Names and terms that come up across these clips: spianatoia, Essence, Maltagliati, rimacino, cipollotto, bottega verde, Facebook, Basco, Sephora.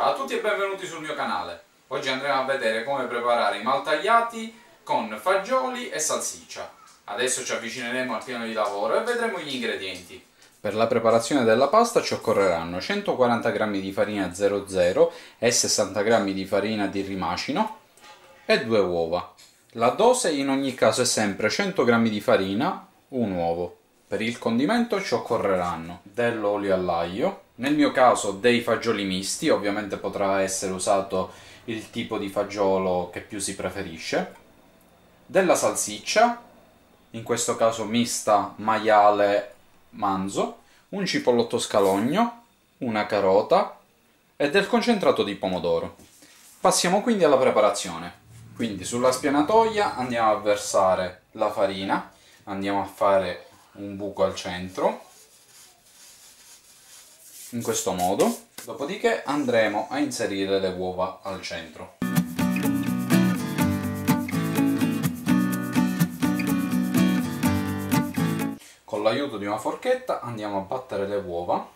Ciao a tutti e benvenuti sul mio canale. Oggi andremo a vedere come preparare i maltagliati con fagioli e salsiccia. Adesso ci avvicineremo al piano di lavoro e vedremo gli ingredienti. Per la preparazione della pasta ci occorreranno 140 g di farina 00 e 60 g di farina di rimacino e 2 uova. La dose in ogni caso è sempre 100 g di farina, un uovo. Per il condimento ci occorreranno dell'olio all'aglio, nel mio caso dei fagioli misti, ovviamente potrà essere usato il tipo di fagiolo che più si preferisce, della salsiccia, in questo caso mista maiale manzo, un cipollotto scalogno, una carota e del concentrato di pomodoro. Passiamo quindi alla preparazione. Quindi sulla spianatoia andiamo a versare la farina, andiamo a fare un buco al centro in questo modo, dopodiché andremo a inserire le uova al centro. Con l'aiuto di una forchetta andiamo a battere le uova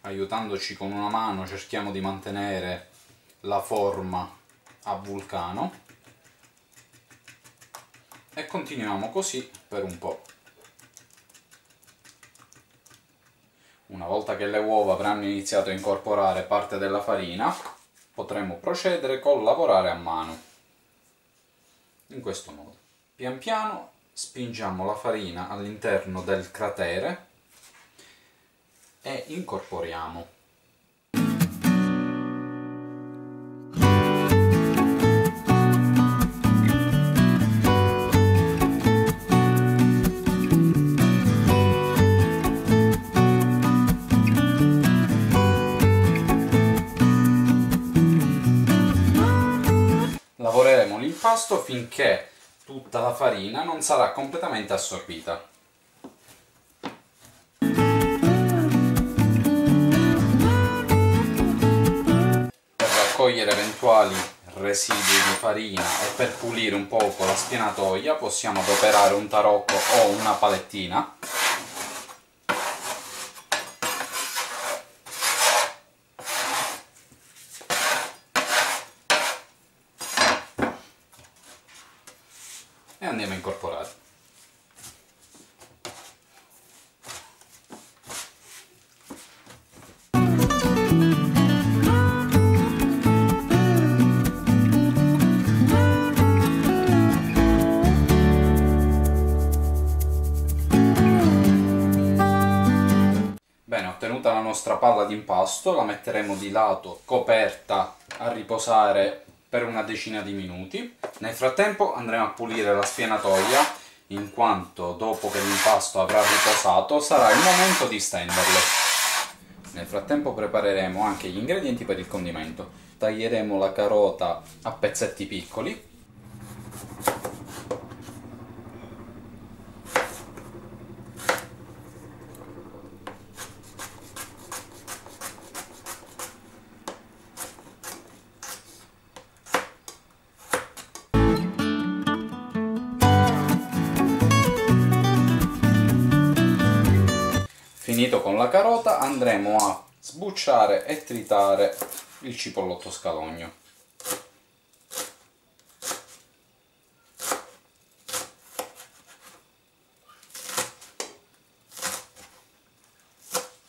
aiutandoci con una mano. Cerchiamo di mantenere la forma a vulcano e continuiamo così per un po'. Una volta che le uova avranno iniziato a incorporare parte della farina, potremo procedere col lavorare a mano, in questo modo. Pian piano spingiamo la farina all'interno del cratere e incorporiamo. Lavoreremo l'impasto finché tutta la farina non sarà completamente assorbita. Per raccogliere eventuali residui di farina e per pulire un poco la spianatoia possiamo adoperare un tarocco o una palettina. E andiamo a incorporare. Bene, ottenuta la nostra palla d'impasto, la metteremo di lato coperta a riposare per una decina di minuti. Nel frattempo andremo a pulire la spianatoia, in quanto dopo che l'impasto avrà riposato sarà il momento di stenderlo. Nel frattempo prepareremo anche gli ingredienti per il condimento. Taglieremo la carota a pezzetti piccoli. Finito con la carota andremo a sbucciare e tritare il cipollotto scalogno.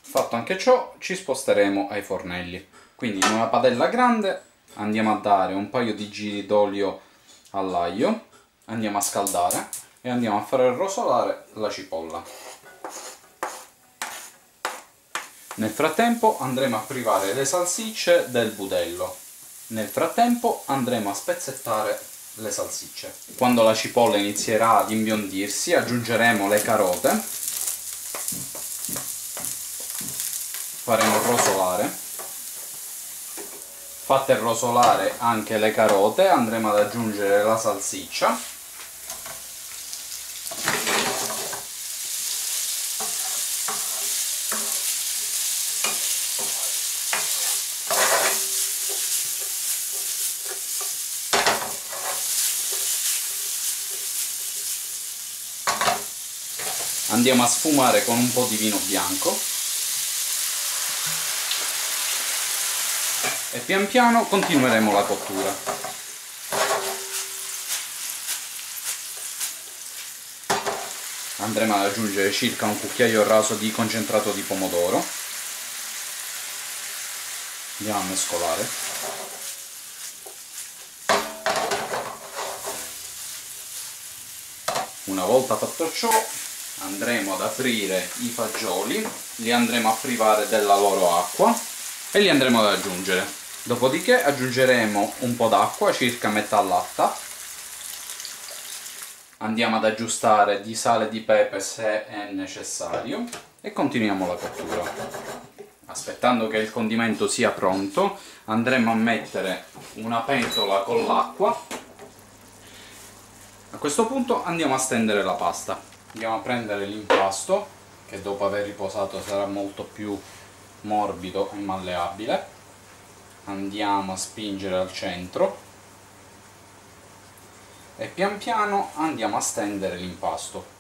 Fatto anche ciò ci sposteremo ai fornelli. Quindi in una padella grande andiamo a dare un paio di giri d'olio all'aglio, andiamo a scaldare e andiamo a far rosolare la cipolla. Nel frattempo andremo a privare le salsicce del budello. Nel frattempo andremo a spezzettare le salsicce. Quando la cipolla inizierà ad imbiondirsi aggiungeremo le carote, faremo rosolare. Fatte rosolare anche le carote andremo ad aggiungere la salsiccia. Andiamo a sfumare con un po' di vino bianco. pian piano continueremo la cottura. Andremo ad aggiungere circa un cucchiaio raso di concentrato di pomodoro. Andiamo a mescolare. Una volta fatto ciò, andremo ad aprire i fagioli, li andremo a privare della loro acqua e li andremo ad aggiungere. Dopodiché aggiungeremo un po' d'acqua, circa metà latta. Andiamo ad aggiustare di sale e di pepe se è necessario e continuiamo la cottura. Aspettando che il condimento sia pronto, andremo a mettere una pentola con l'acqua. A questo punto andiamo a stendere la pasta. Andiamo a prendere l'impasto, che dopo aver riposato sarà molto più morbido e malleabile. Andiamo a spingere al centro e pian piano andiamo a stendere l'impasto.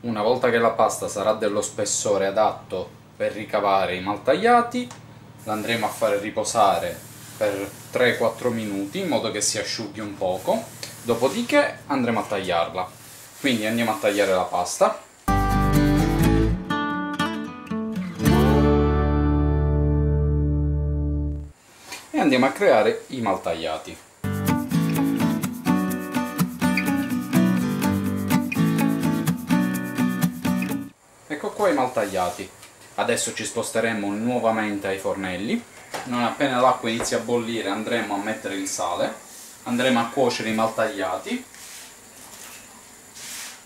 Una volta che la pasta sarà dello spessore adatto per ricavare i maltagliati, l'andremo a fare riposare per 3-4 minuti in modo che si asciughi un poco, dopodiché andremo a tagliarla. Quindi andiamo a tagliare la pasta. E andiamo a creare i maltagliati. Ecco qua i maltagliati. Adesso ci sposteremo nuovamente ai fornelli. Non appena l'acqua inizia a bollire andremo a mettere il sale, andremo a cuocere i maltagliati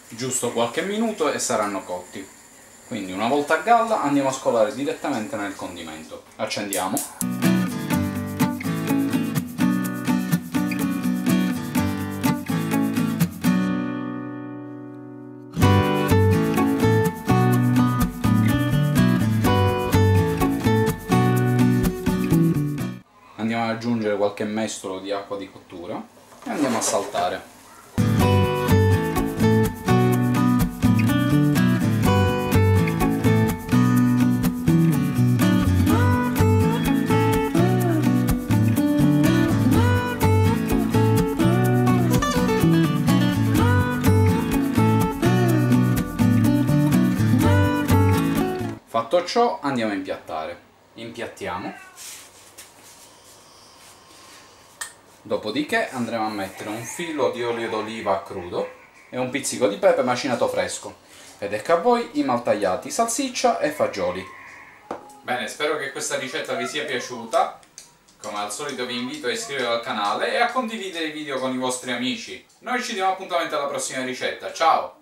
giusto qualche minuto e saranno cotti. Quindi una volta a galla andiamo a scolare direttamente nel condimento. Accendiamo. Andiamo ad aggiungere qualche mestolo di acqua di cottura e andiamo a saltare. Fatto ciò andiamo a impiattare. Impiattiamo. Dopodiché andremo a mettere un filo di olio d'oliva crudo e un pizzico di pepe macinato fresco. Ed ecco a voi i maltagliati, salsiccia e fagioli. Bene, spero che questa ricetta vi sia piaciuta. Come al solito vi invito a iscrivervi al canale e a condividere i video con i vostri amici. Noi ci diamo appuntamento alla prossima ricetta, ciao!